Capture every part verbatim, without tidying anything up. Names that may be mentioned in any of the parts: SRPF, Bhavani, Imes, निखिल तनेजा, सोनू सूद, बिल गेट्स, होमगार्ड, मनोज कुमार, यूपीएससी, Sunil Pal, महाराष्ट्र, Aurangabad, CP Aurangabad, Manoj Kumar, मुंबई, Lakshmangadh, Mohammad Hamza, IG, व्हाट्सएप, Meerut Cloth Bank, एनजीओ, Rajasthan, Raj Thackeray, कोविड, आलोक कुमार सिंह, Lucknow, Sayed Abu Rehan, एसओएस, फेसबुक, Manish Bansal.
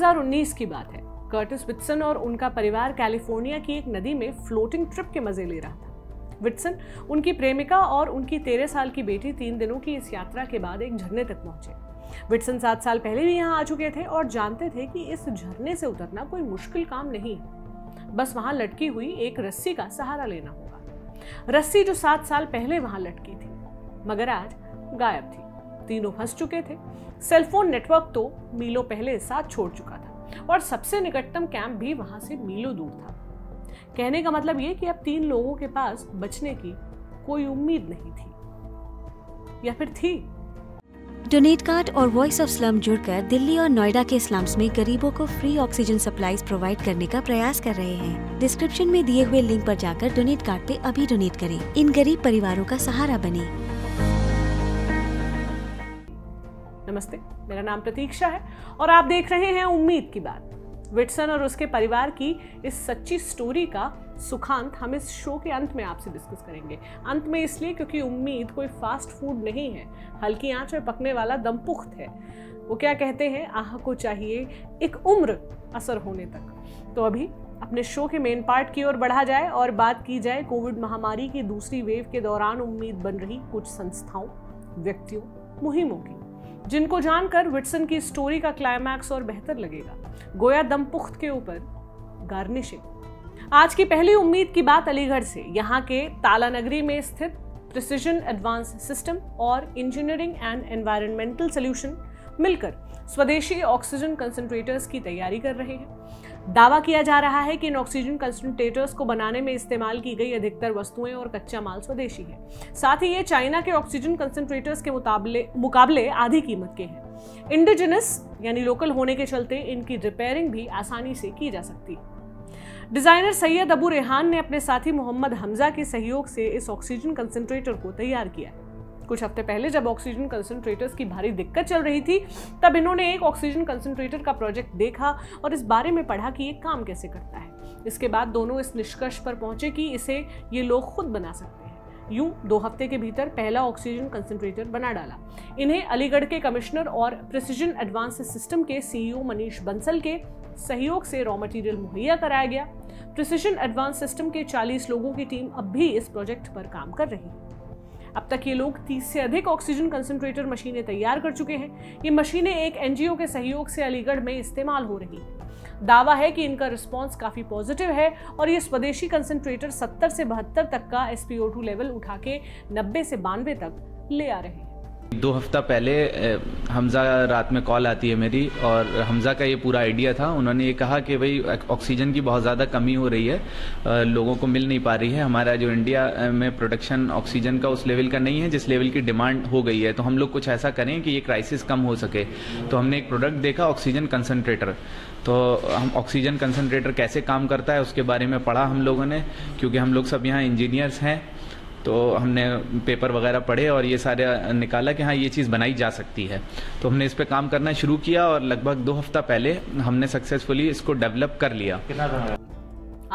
दो हज़ार उन्नीस की बात है। कर्टिस विट्सन और उनका परिवार कैलिफोर्निया की एक नदी में फ्लोटिंग ट्रिप के मजे ले रहा था। विट्सन, उनकी प्रेमिका और उनकी तेरह साल की बेटी तीन दिनों की इस यात्रा के बाद एक झरने तक पहुंचे। विट्सन सात साल पहले भी यहाँ आ चुके थे और जानते थे कि इस झरने से उतरना कोई मुश्किल काम नहीं है, बस वहाँ लटकी हुई एक रस्सी का सहारा लेना होगा। रस्सी जो सात साल पहले वहाँ लटकी थी मगर आज गायब थी। तीनों फंस चुके थे। सेलफोन नेटवर्क तो मीलों पहले साथ छोड़ चुका था और सबसे निकटतम कैंप भी वहां से मीलों दूर था। कहने का मतलब ये कि अब तीन लोगों के पास बचने की कोई उम्मीद नहीं थी, या फिर थी। डोनेट कार्ड और वॉइस ऑफ स्लम जुड़कर दिल्ली और नोएडा के स्लम्स में गरीबों को फ्री ऑक्सीजन सप्लाईज प्रोवाइड करने का प्रयास कर रहे हैं। डिस्क्रिप्शन में दिए हुए लिंक पर जाकर डोनेट कार्ड पे अभी डोनेट करें, इन गरीब परिवारों का सहारा बने। नमस्ते, मेरा नाम प्रतीक्षा है और आप देख रहे हैं उम्मीद की बात। विट्सन और उसके परिवार की इस सच्ची स्टोरी का सुखांत हम इस शो के अंत में आपसे डिस्कस करेंगे। अंत में इसलिए क्योंकि उम्मीद कोई फास्ट फूड नहीं है, हल्की आंच में पकने वाला दमपुख्त है। वो क्या कहते हैं, आह को चाहिए एक उम्र असर होने तक। तो अभी अपने शो के मेन पार्ट की ओर बढ़ा जाए और बात की जाए कोविड महामारी की दूसरी वेव के दौरान उम्मीद बन रही कुछ संस्थाओं, व्यक्तियों, मुहिमों की, जिनको जानकर विट्सन की स्टोरी का क्लाइमैक्स और बेहतर लगेगा, गोया दमपुख्त के ऊपर गार्निशिंग। आज की पहली उम्मीद की बात अलीगढ़ से, यहाँ के तालानगरी में स्थित प्रिसिजन एडवांस सिस्टम और इंजीनियरिंग एंड एनवायरमेंटल सोल्यूशन मिलकर स्वदेशी ऑक्सीजन कंसंट्रेटर्स की तैयारी कर रहे हैं। दावा किया जा रहा है कि इन ऑक्सीजन कंसंट्रेटर्स को बनाने में इस्तेमाल की गई अधिकतर वस्तुएं और कच्चा माल स्वदेशी है। साथ ही ये चाइना के ऑक्सीजन कंसंट्रेटर्स के मुकाबले मुकाबले आधी कीमत के हैं। इंडिजिनस यानी लोकल होने के चलते इनकी रिपेयरिंग भी आसानी से की जा सकती है। डिजाइनर सैयद अबू रेहान ने अपने साथी मोहम्मद हमजा के सहयोग से इस ऑक्सीजन कंसंट्रेटर को तैयार किया है। कुछ हफ्ते पहले जब ऑक्सीजन कंसंट्रेटर्स की भारी दिक्कत चल रही थी, तब इन्होंने एक ऑक्सीजन कंसंट्रेटर का प्रोजेक्ट देखा और इस बारे में पढ़ा कि ये काम कैसे करता है। इसके बाद दोनों इस निष्कर्ष पर पहुंचे कि इसे ये लोग खुद बना सकते हैं। यूं दो हफ्ते के भीतर पहला ऑक्सीजन कंसंट्रेटर बना डाला। इन्हें अलीगढ़ के कमिश्नर और प्रिसिजन एडवांस सिस्टम के सीईओ मनीष बंसल के सहयोग से रॉ मटेरियल मुहैया कराया गया। प्रिसिजन एडवांस सिस्टम के चालीस लोगों की टीम अब भी इस प्रोजेक्ट पर काम कर रही है। अब तक ये लोग तीस से अधिक ऑक्सीजन कंसंट्रेटर मशीनें तैयार कर चुके हैं। ये मशीनें एक एनजीओ के सहयोग से अलीगढ़ में इस्तेमाल हो रही हैं। दावा है कि इनका रिस्पांस काफ़ी पॉजिटिव है और ये स्वदेशी कंसंट्रेटर सत्तर से बहत्तर तक का S P O two level उठा के नब्बे से बानवे तक ले आ रहे हैं। दो हफ्ता पहले हमज़ा, रात में कॉल आती है मेरी, और हमज़ा का ये पूरा आइडिया था। उन्होंने ये कहा कि भाई ऑक्सीजन की बहुत ज़्यादा कमी हो रही है, लोगों को मिल नहीं पा रही है। हमारा जो इंडिया में प्रोडक्शन ऑक्सीजन का उस लेवल का नहीं है जिस लेवल की डिमांड हो गई है, तो हम लोग कुछ ऐसा करें कि ये क्राइसिस कम हो सके। तो हमने एक प्रोडक्ट देखा, ऑक्सीजन कंसनट्रेटर। तो हम ऑक्सीजन कंसनट्रेटर कैसे काम करता है उसके बारे में पढ़ा हम लोगों ने, क्योंकि हम लोग सब यहाँ इंजीनियर्स हैं। तो हमने पेपर वगैरह पढ़े और ये सारे निकाला कि हाँ, ये चीज़ बनाई जा सकती है। तो हमने इस पे काम करना शुरू किया और लगभग दो हफ्ता पहले हमने सक्सेसफुली इसको डेवलप कर लिया।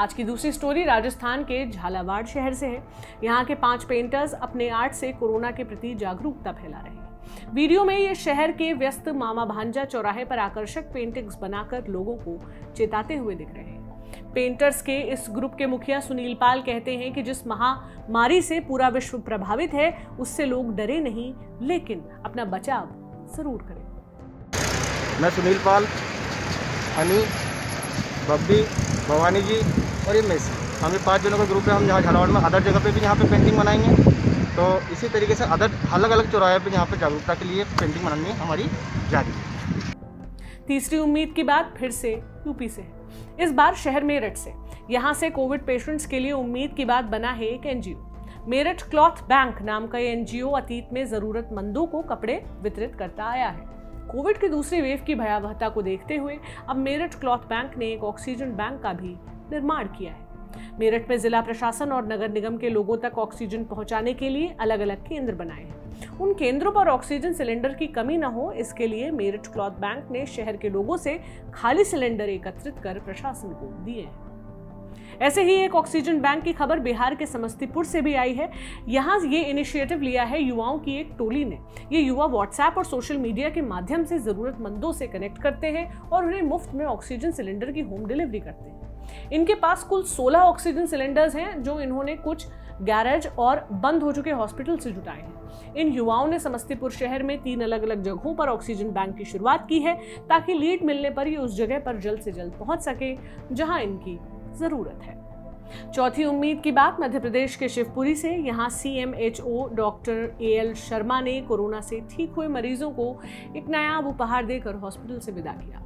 आज की दूसरी स्टोरी राजस्थान के झालावाड़ शहर से है। यहाँ के पांच पेंटर्स अपने आर्ट से कोरोना के प्रति जागरूकता फैला रहे हैं। वीडियो में ये शहर के व्यस्त मामा भांजा चौराहे पर आकर्षक पेंटिंग्स बनाकर लोगों को चेताते हुए दिख रहे हैं। पेंटर्स के इस ग्रुप के मुखिया सुनील पाल कहते हैं कि जिस महामारी से पूरा विश्व प्रभावित है, उससे लोग डरे नहीं, लेकिन अपना बचाव जरूर करें। मैं सुनील पाल, अनी, बब्बी, भवानी जी और इमेस, हमें पांच जनों का ग्रुप है। हम यहाँ झालावाड़ में अदर जगह पे भी यहाँ पे पेंटिंग बनाएंगे, तो इसी तरीके से अदर अलग अलग चौराहे पे यहाँ पे जागरूकता के लिए पेंटिंग बनानी हमारी जारी है। तीसरी उम्मीद की बात फिर से यूपी से, इस बार शहर मेरठ से। यहाँ से कोविड पेशेंट्स के लिए उम्मीद की बात बना है एक एनजीओ। मेरठ क्लॉथ बैंक नाम का ये एनजीओ अतीत में जरूरतमंदों को कपड़े वितरित करता आया है। कोविड की दूसरी वेव की भयावहता को देखते हुए अब मेरठ क्लॉथ बैंक ने एक ऑक्सीजन बैंक का भी निर्माण किया है। मेरठ में जिला प्रशासन और नगर निगम के लोगों तक ऑक्सीजन पहुंचाने के लिए अलग अलग केंद्र बनाए हैं। उन केंद्रों पर ऑक्सीजन सिलेंडर की कमी न हो, इसके लिए मेरठ क्लॉथ बैंक ने शहर के लोगों से खाली सिलेंडर एकत्रित कर प्रशासन को दिए हैं। ऐसे ही एक ऑक्सीजन बैंक की खबर बिहार के समस्तीपुर से भी आई है। यहाँ ये इनिशिएटिव लिया है युवाओं की एक टोली ने। ये युवा व्हाट्सएप और सोशल मीडिया के माध्यम से ज़रूरतमंदों से कनेक्ट करते हैं और उन्हें मुफ्त में ऑक्सीजन सिलेंडर की होम डिलीवरी करते हैं। इनके पास कुल सोलह ऑक्सीजन सिलेंडर्स हैं जो इन्होंने कुछ गैरेज और बंद हो चुके हॉस्पिटल से जुटाए हैं। इन युवाओं ने समस्तीपुर शहर में तीन अलग अलग जगहों पर ऑक्सीजन बैंक की शुरुआत की है ताकि लीड मिलने पर ये उस जगह पर जल्द से जल्द पहुंच सके जहां इनकी जरूरत है। चौथी उम्मीद की बात मध्य प्रदेश के शिवपुरी से। यहाँ C M H O doctor A L Sharma ने कोरोना से ठीक हुए मरीजों को एक नायाब उपहार देकर हॉस्पिटल से विदा किया।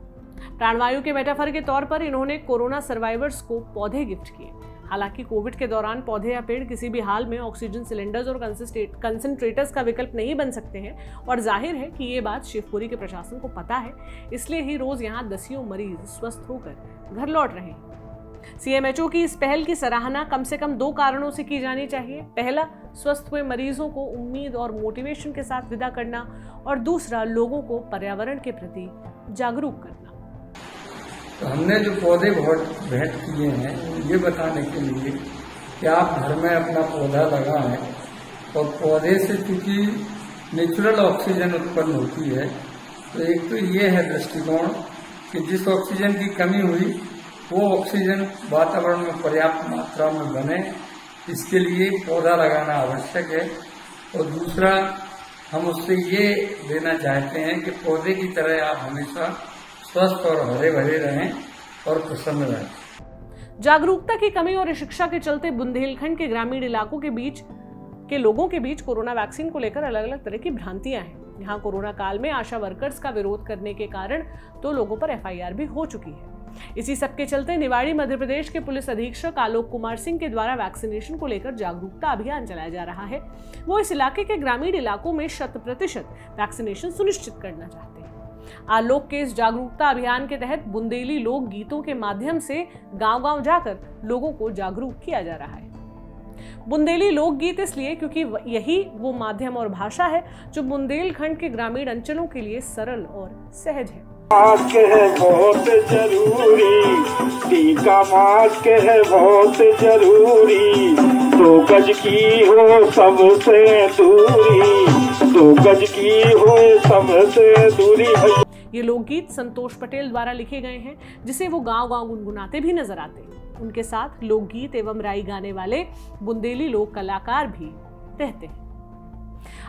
प्राणवायु के मेटाफर के तौर पर इन्होंने कोरोना सर्वाइवर्स को पौधे गिफ्ट किए। हालांकि कोविड के दौरान पौधे या पेड़ किसी भी हाल में ऑक्सीजन सिलेंडर्स और कंसंट्रेटर्स का विकल्प नहीं बन सकते हैं और जाहिर है कि ये बात शिवपुरी के प्रशासन को पता है, इसलिए ही रोज यहाँ दसियों मरीज स्वस्थ होकर घर लौट रहे हैं। सी एम एच ओ की इस पहल की सराहना कम से कम दो कारणों से की जानी चाहिए। पहला, स्वस्थ हुए मरीजों को उम्मीद और मोटिवेशन के साथ विदा करना और दूसरा, लोगों को पर्यावरण के प्रति जागरूक करना। तो हमने जो पौधे बहुत भेंट किए हैं ये बताने के लिए कि आप घर में अपना पौधा लगाएं और पौधे से क्योंकि नेचुरल ऑक्सीजन उत्पन्न होती है, तो एक तो ये है दृष्टिकोण कि जिस ऑक्सीजन की कमी हुई वो ऑक्सीजन वातावरण में पर्याप्त मात्रा में बने, इसके लिए पौधा लगाना आवश्यक है। और दूसरा, हम उससे ये देना चाहते हैं कि पौधे की तरह आप हमेशा स्वस्थ और हरे भरे रहें और प्रसन्न रहें। जागरूकता की कमी और शिक्षा के चलते बुंदेलखंड के ग्रामीण इलाकों के बीच के लोगों के बीच कोरोना वैक्सीन को लेकर अलग अलग तरह की भ्रांतियां हैं। यहाँ कोरोना काल में आशा वर्कर्स का विरोध करने के कारण दो लोगों पर एफ आई आर भी हो चुकी है। इसी सब के चलते निवाड़ी मध्य प्रदेश के पुलिस अधीक्षक आलोक कुमार सिंह के द्वारा वैक्सीनेशन को लेकर जागरूकता अभियान चलाया जा रहा है। वो इस इलाके के ग्रामीण इलाकों में शत प्रतिशत वैक्सीनेशन सुनिश्चित करना चाहते हैं। आलोक के इस जागरूकता अभियान के तहत बुंदेली लोक गीतों के माध्यम से गांव-गांव जाकर लोगों को जागरूक किया जा रहा है। बुंदेली लोकगीत इसलिए क्योंकि यही वो माध्यम और भाषा है जो बुंदेलखंड के ग्रामीण अंचलों के लिए सरल और सहज है। मास्क है बहुत जरूरी, टीका मास्क है बहुत जरूरी, दो गज की हो सबसे दूरी, दो गज की हो सबसे दूरी। ये लोकगीत संतोष पटेल द्वारा लिखे गए हैं जिसे वो गांव-गांव गुनगुनाते भी नजर आते हैं। उनके साथ लोकगीत एवं राई गाने वाले बुंदेली लोक कलाकार भी रहते हैं।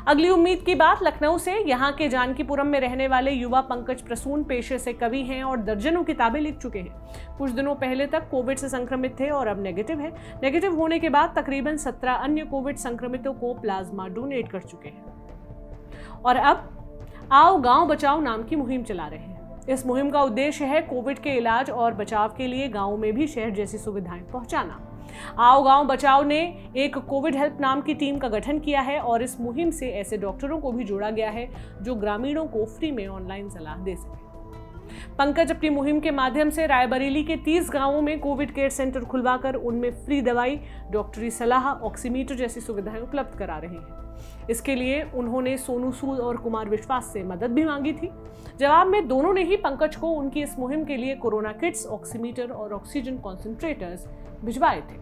अगली उम्मीद की बात लखनऊ से। यहाँ के जानकीपुरम में रहने वाले युवा पंकज प्रसून पेशे से कवि हैं और दर्जनों किताबें लिख चुके हैं। कुछ दिनों पहले तक कोविड से संक्रमित थे और अब नेगेटिव है। नेगेटिव होने के बाद तकरीबन सत्रह अन्य कोविड संक्रमितों को प्लाज्मा डोनेट कर चुके हैं और अब आओ गांव बचाओ नाम की मुहिम चला रहे हैं। इस मुहिम का उद्देश्य है कोविड के इलाज और बचाव के लिए गाँव में भी शहर जैसी सुविधाएं पहुंचाना। आओ गांव बचाओ ने एक कोविड हेल्प नाम की टीम का गठन किया है और इस मुहिम से ऐसे डॉक्टरों को भी जोड़ा गया है जो ग्रामीणों को फ्री में ऑनलाइन सलाह दे सके। पंकज अपनी मुहिम के माध्यम से रायबरेली के तीस गांवों में कोविड केयर सेंटर खुलवाकर उनमें फ्री दवाई, डॉक्टरी सलाह, ऑक्सीमीटर जैसी सुविधाएं उपलब्ध करा रहे हैं। इसके लिए उन्होंने सोनू सूद और कुमार विश्वास से मदद भी मांगी थी। जवाब में दोनों ने ही पंकज को उनकी इस मुहिम के लिए कोरोना किट्स, ऑक्सीमीटर और ऑक्सीजन कॉन्सेंट्रेटर्स भिजवाए थे।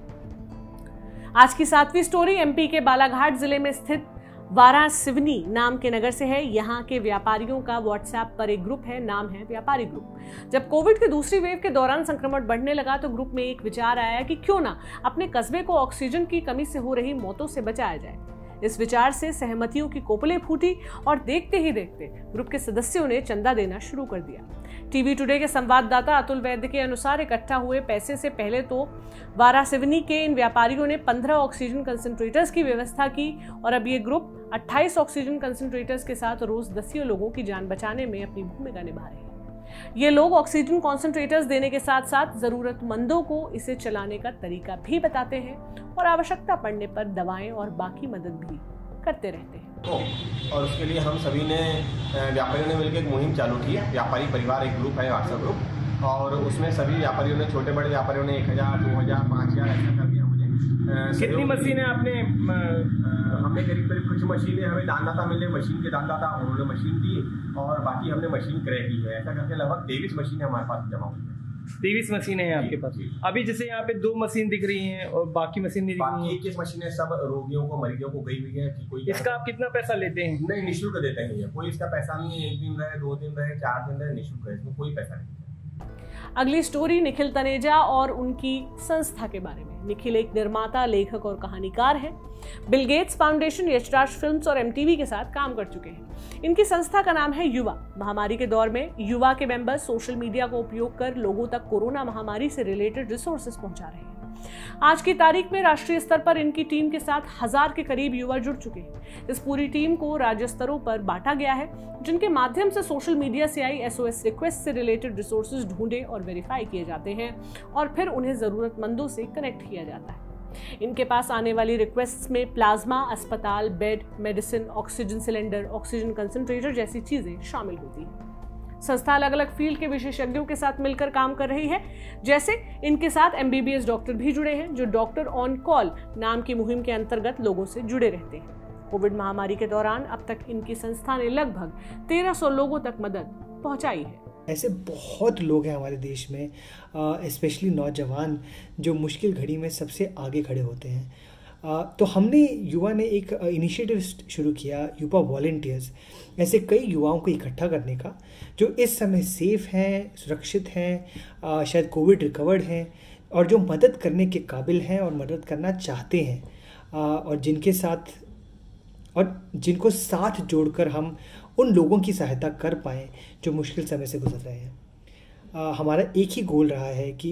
आज की सातवीं स्टोरी एम पी के बालाघाट जिले में स्थित वारा सिवनी नाम के नगर से है। यहाँ के व्यापारियों का व्हाट्सएप पर एक ग्रुप है, नाम है व्यापारी ग्रुप। जब कोविड के दूसरी वेव के दौरान संक्रमण बढ़ने लगा तो ग्रुप में एक विचार आया कि क्यों ना अपने कस्बे को ऑक्सीजन की कमी से हो रही मौतों से बचाया जाए। इस विचार से सहमतियों की कोपलें फूटी और देखते ही देखते ग्रुप के सदस्यों ने चंदा देना शुरू कर दिया। टीवी टुडे के संवाददाता अतुल वैद्य के अनुसार इकट्ठा हुए पैसे से पहले तो वारा सिवनी के इन व्यापारियों ने पंद्रह ऑक्सीजन कंसंट्रेटर्स की व्यवस्था की और अब ये ग्रुप अट्ठाईस ऑक्सीजन कंसंट्रेटर्स के साथ रोज दसियों लोगों की जान बचाने में अपनी भूमिका निभा रहे हैं। ये लोग ऑक्सीजन कंसंट्रेटर्स देने के साथ साथ जरूरतमंदों को इसे चलाने का तरीका भी बताते हैं और आवश्यकता पड़ने पर दवाएं और बाकी मदद भी करते रहते हैं। तो, और उसके लिए हम सभी ने व्यापारियों ने मिलकर एक मुहिम चालू की है। व्यापारी परिवार एक ग्रुप है, व्हाट्सएप ग्रुप, और उसमें सभी व्यापारियों ने, छोटे बड़े व्यापारियों ने एक हज़ार दो हज़ार पाँच हज़ार ऐसा कर दिया। कितनी मशीनें आपने? हमने करीब करीब कुछ मशीनें हमें दानदाता मिलने, मशीन के दानदाता उन्होंने मशीन दी और बाकी हमने मशीन क्रय की है। ऐसा करके लगभग तेईस मशीनें हमारे पास जमा हुई है। तेईस मशीनें हैं आपके पास। अभी जैसे यहाँ पे दो मशीन दिख रही हैं और बाकी मशीन नहीं दिख रही है। किस मशीनें सब रोगियों को मरीजों को गई हुई है कि कोई? इसका आप कितना पैसा लेते हैं? नहीं, निःशुल्क देते हैं, कोई इसका पैसा नहीं है। एक दिन रहे, दो दिन रहे, चार दिन रहे, निःशुल्क रहे, इसमें कोई पैसा नहीं। अगली स्टोरी निखिल तनेजा और उनकी संस्था के बारे में। निखिल एक निर्माता, लेखक और कहानीकार हैं। बिल गेट्स foundation, Yashraj films और एमटीवी के साथ काम कर चुके हैं। इनकी संस्था का नाम है युवा। महामारी के दौर में युवा के मेंबर्स सोशल मीडिया का उपयोग कर लोगों तक कोरोना महामारी से रिलेटेड रिसोर्सेज पहुंचा रहे हैं। आज की तारीख में राष्ट्रीय स्तर पर इनकी टीम के साथ हजार के करीब युवा जुड़ चुके हैं। इस पूरी टीम को राज्य स्तरों पर बांटा गया है, जिनके माध्यम से सोशल मीडिया से आई एसओएस रिक्वेस्ट से रिलेटेड रिसोर्सेज ढूंढे और वेरीफाई किए जाते हैं और फिर उन्हें जरूरतमंदों से कनेक्ट किया जाता है। इनके पास आने वाली रिक्वेस्ट्स में प्लाज्मा, अस्पताल, bed, medicine, oxygen cylinder, oxygen concentrator जैसी चीजें शामिल होती हैं। संस्था अलग अलग फील्ड के विशेषज्ञों के साथ मिलकर काम कर रही है। जैसे इनके साथ एमबीबीएस डॉक्टर भी जुड़े हैं, जो डॉक्टर ऑन कॉल नाम की मुहिम के अंतर्गत लोगों से जुड़े रहते हैं। कोविड महामारी के दौरान अब तक इनकी संस्था ने लगभग तेरह सौ लोगों तक मदद पहुंचाई है। ऐसे बहुत लोग हैं हमारे देश में, स्पेशली नौजवान, जो मुश्किल घड़ी में सबसे आगे खड़े होते हैं। तो हमने युवा ने एक इनिशिएटिव शुरू किया, युवा वॉलेंटियर्स, ऐसे कई युवाओं को इकट्ठा करने का, जो इस समय सेफ हैं, सुरक्षित हैं, शायद कोविड रिकवर्ड हैं और जो मदद करने के काबिल हैं और मदद करना चाहते हैं, और जिनके साथ और जिनको साथ जोड़कर हम उन लोगों की सहायता कर पाएँ जो मुश्किल समय से गुजर रहे हैं। हमारा एक ही गोल रहा है कि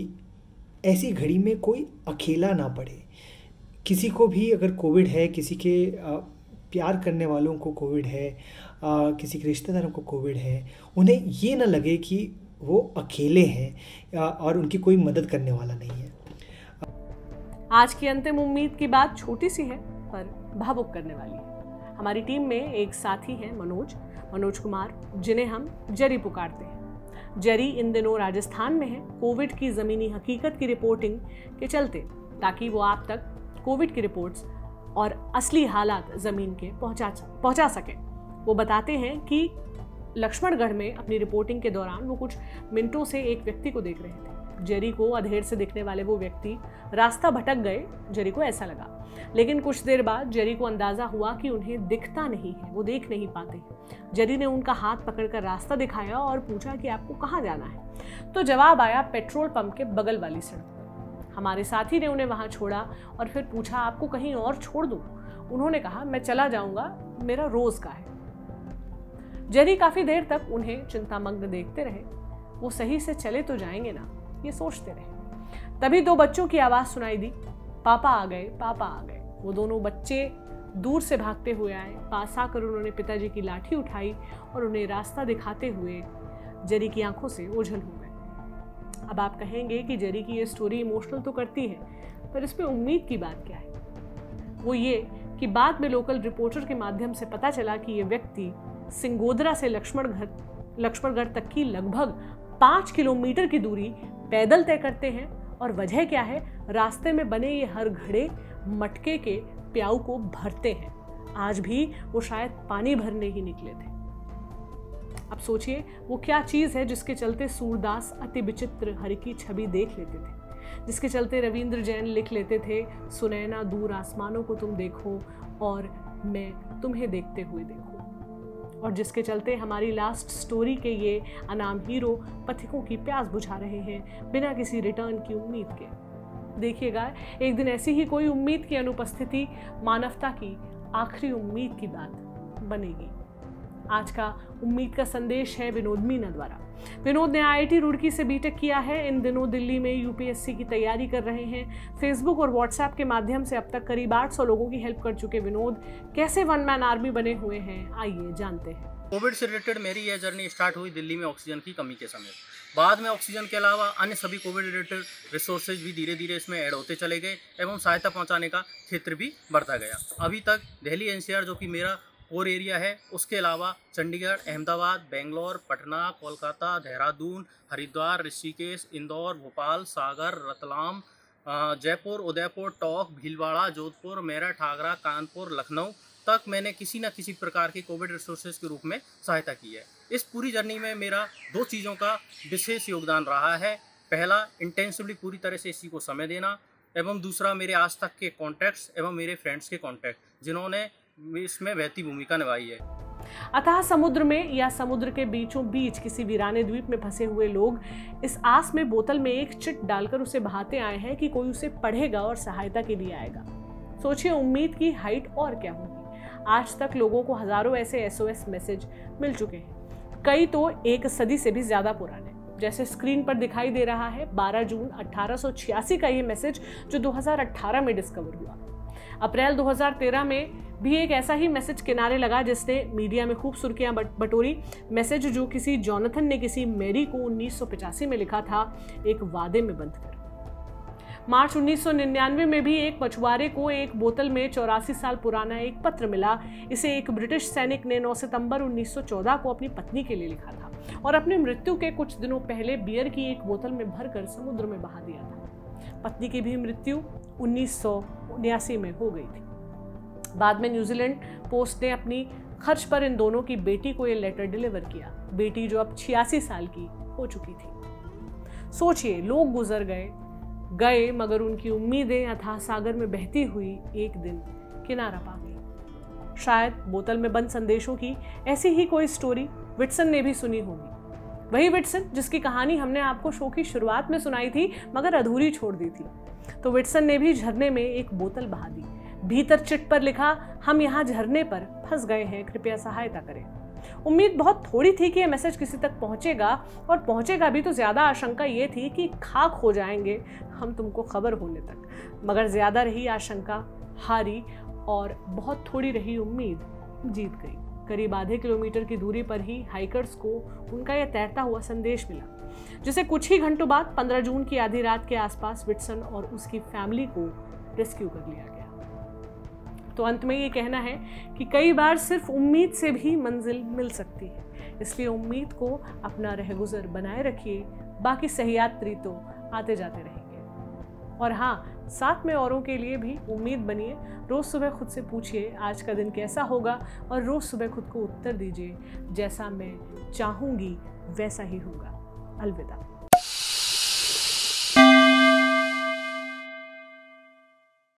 ऐसी घड़ी में कोई अकेला ना पड़े। किसी को भी अगर कोविड है, किसी के प्यार करने वालों को कोविड है, किसी के रिश्तेदारों को कोविड है, उन्हें ये ना लगे कि वो अकेले हैं और उनकी कोई मदद करने वाला नहीं है। आज की अंतिम उम्मीद की बात छोटी सी है पर भावुक करने वाली है। हमारी टीम में एक साथी है मनोज मनोज कुमार, जिन्हें हम जरी पुकारते हैं। जरी इन दिनों राजस्थान में है, कोविड की ज़मीनी हकीकत की रिपोर्टिंग के चलते, ताकि वो आप तक कोविड की रिपोर्ट्स और असली हालात ज़मीन के पहुंचा पहुंचा सके। वो बताते हैं कि लक्ष्मणगढ़ में अपनी रिपोर्टिंग के दौरान वो कुछ मिनटों से एक व्यक्ति को देख रहे थे। जेरी को अधेड़ से दिखने वाले वो व्यक्ति रास्ता भटक गए, जेरी को ऐसा लगा, लेकिन कुछ देर बाद जेरी को अंदाज़ा हुआ कि उन्हें दिखता नहीं है, वो देख नहीं पाते। जेरी ने उनका हाथ पकड़कर रास्ता दिखाया और पूछा कि आपको कहाँ जाना है, तो जवाब आया पेट्रोल पंप के बगल वाली सड़क। हमारे साथी ने उन्हें वहाँ छोड़ा और फिर पूछा आपको कहीं और छोड़ दूँ? उन्होंने कहा मैं चला जाऊँगा, मेरा रोज़ का है। जेरी काफ़ी देर तक उन्हें चिंतामग्न देखते रहे। वो सही से चले तो जाएंगे ना, ये सोचते रहे। तभी दो बच्चों की आवाज़ सुनाई दी, पापा आ गए, पापा आ गए। वो दोनों बच्चे दूर से भागते हुए आए। पास आकर उन्होंने पिताजी की लाठी उठाई और उन्हें रास्ता दिखाते हुए जेरी की आँखों से ओझल हो गए। अब आप कहेंगे कि जेरी की ये स्टोरी इमोशनल तो करती है, पर इसमें उम्मीद की बात क्या है? वो ये कि बाद में लोकल रिपोर्टर के माध्यम से पता चला कि ये व्यक्ति सिंगोदरा से लक्ष्मणगढ़ लक्ष्मणगढ़ तक की लगभग पाँच किलोमीटर की दूरी पैदल तय करते हैं। और वजह क्या है? रास्ते में बने ये हर घड़े मटके के प्याऊ को भरते हैं। आज भी वो शायद पानी भरने ही निकले थे। अब सोचिए वो क्या चीज़ है जिसके चलते सूरदास अति विचित्र हरि की छवि देख लेते थे, जिसके चलते रविंद्र जैन लिख लेते थे सुनैना दूर आसमानों को तुम देखो और मैं तुम्हें देखते हुए देखूं, और जिसके चलते हमारी लास्ट स्टोरी के ये अनाम हीरो पथिकों की प्यास बुझा रहे हैं बिना किसी रिटर्न की उम्मीद के। देखिएगा, एक दिन ऐसी ही कोई उम्मीद की अनुपस्थिति मानवता की आखिरी उम्मीद की बात बनेगी। आज का उम्मीद का संदेश है विनोद मीना द्वारा। विनोद ने आईआईटी रुड़की से बीटेक किया है। इन दिनों दिल्ली में यूपीएससी की तैयारी कर रहे हैं। फेसबुक और व्हाट्सएप के माध्यम से अब तक करीब आठ सौ लोगों की हेल्प कर चुके विनोद कैसे वन मैन आर्मी बने हुए हैं, आइए जानते हैं। कोविड से रिलेटेड मेरी यह जर्नी स्टार्ट हुई दिल्ली में ऑक्सीजन की कमी के समय। बाद में ऑक्सीजन के अलावा अन्य सभी कोविड रिलेटेड रिसोर्सेज भी धीरे धीरे इसमें ऐड होते चले गए एवं सहायता पहुँचाने का क्षेत्र भी बढ़ता गया। अभी तक दिल्ली एनसीआर, जो कि मेरा और एरिया है, उसके अलावा चंडीगढ़, अहमदाबाद, बेंगलोर, पटना, कोलकाता, देहरादून, हरिद्वार, ऋषिकेश, इंदौर, भोपाल, सागर, रतलाम, जयपुर, उदयपुर, टोंक, भीलवाड़ा, जोधपुर, मेरठ, आगरा, कानपुर, लखनऊ तक मैंने किसी न किसी प्रकार के कोविड रिसोर्सेज के रूप में सहायता की है। इस पूरी जर्नी में मेरा दो चीज़ों का विशेष योगदान रहा है। पहला इंटेंसिवली पूरी तरह से इसी को समय देना, एवं दूसरा मेरे आज तक के कॉन्टैक्ट्स एवं मेरे फ्रेंड्स के कॉन्टैक्ट जिन्होंने इसमें वहती भूमिका निभाई है। अतः समुद्र में या समुद्र के बीचों बीच किसी वीराने द्वीप में फंसे हुए लोग इस आस में बोतल में एक चिट डालकर उसे बहाते आए हैं कि कोई उसे पढ़ेगा और सहायता के लिए आएगा। सोचिए उम्मीद की हाइट और क्या होगी। आज तक लोगों को हजारों ऐसे एसओएस मैसेज मिल चुके हैं, कई तो एक सदी से भी ज्यादा पुराने। जैसे स्क्रीन पर दिखाई दे रहा है बारह जून अठारह सौ छियासी का ये मैसेज जो दो हज़ार अठारह में डिस्कवर हुआ। अप्रैल दो हज़ार तेरह में भी एक ऐसा ही मैसेज किनारे लगा जिसने मीडिया में खूब सुर्खियां बटोरी। मैसेज जो किसी जॉनथन ने किसी मैरी को उन्नीस सौ पचासी में लिखा था, एक वादे में बंद कर। मार्च उन्नीस सौ निन्यानवे में भी एक मछुआरे को एक बोतल में चौरासी साल पुराना एक पत्र मिला। इसे एक ब्रिटिश सैनिक ने नौ सितंबर उन्नीस सौ चौदह को अपनी पत्नी के लिए लिखा था और अपनी मृत्यु के कुछ दिनों पहले बियर की एक बोतल में भरकर समुद्र में बहा दिया था। पत्नी की भी मृत्यु उन्नीस सौ उन्यासी में हो गई थी। बाद में न्यूजीलैंड पोस्ट ने अपनी खर्च पर इन दोनों की बेटी को ये लेटर डिलीवर किया, बेटी जो अब छियासी साल की हो चुकी थी। सोचिए, लोग गुजर गए गए मगर उनकी उम्मीदें अथाह सागर में बहती हुई एक दिन किनारा पा गई। शायद बोतल में बंद संदेशों की ऐसी ही कोई स्टोरी विट्सन ने भी सुनी होगी। वही विट्सन जिसकी कहानी हमने आपको शो की शुरुआत में सुनाई थी मगर अधूरी छोड़ दी थी। तो विट्सन ने भी झरने में एक बोतल बहा दी, भीतर चिट पर लिखा, हम यहाँ झरने पर फंस गए हैं, कृपया सहायता करें। उम्मीद बहुत थोड़ी थी कि यह मैसेज किसी तक पहुंचेगा, और पहुंचेगा भी तो ज़्यादा आशंका ये थी कि खाक हो जाएंगे हम तुमको खबर होने तक। मगर ज़्यादा रही आशंका हारी और बहुत थोड़ी रही उम्मीद जीत गई। करीब आधे किलोमीटर की दूरी पर ही हाइकर्स को उनका यह तैरता हुआ संदेश मिला, जिसे कुछ ही घंटों बाद पंद्रह जून की आधी रात के आसपास विट्सन और उसकी फैमिली को रेस्क्यू कर लिया गया। तो अंत में ये कहना है कि कई बार सिर्फ उम्मीद से भी मंजिल मिल सकती है, इसलिए उम्मीद को अपना रहगुजर बनाए रखिए, बाकी सहयात्री तो आते जाते रहेंगे। और हाँ, साथ में औरों के लिए भी उम्मीद बनिए। रोज़ सुबह खुद से पूछिए आज का दिन कैसा होगा, और रोज़ सुबह खुद को उत्तर दीजिए, जैसा मैं चाहूँगी वैसा ही होगा। अलविदा।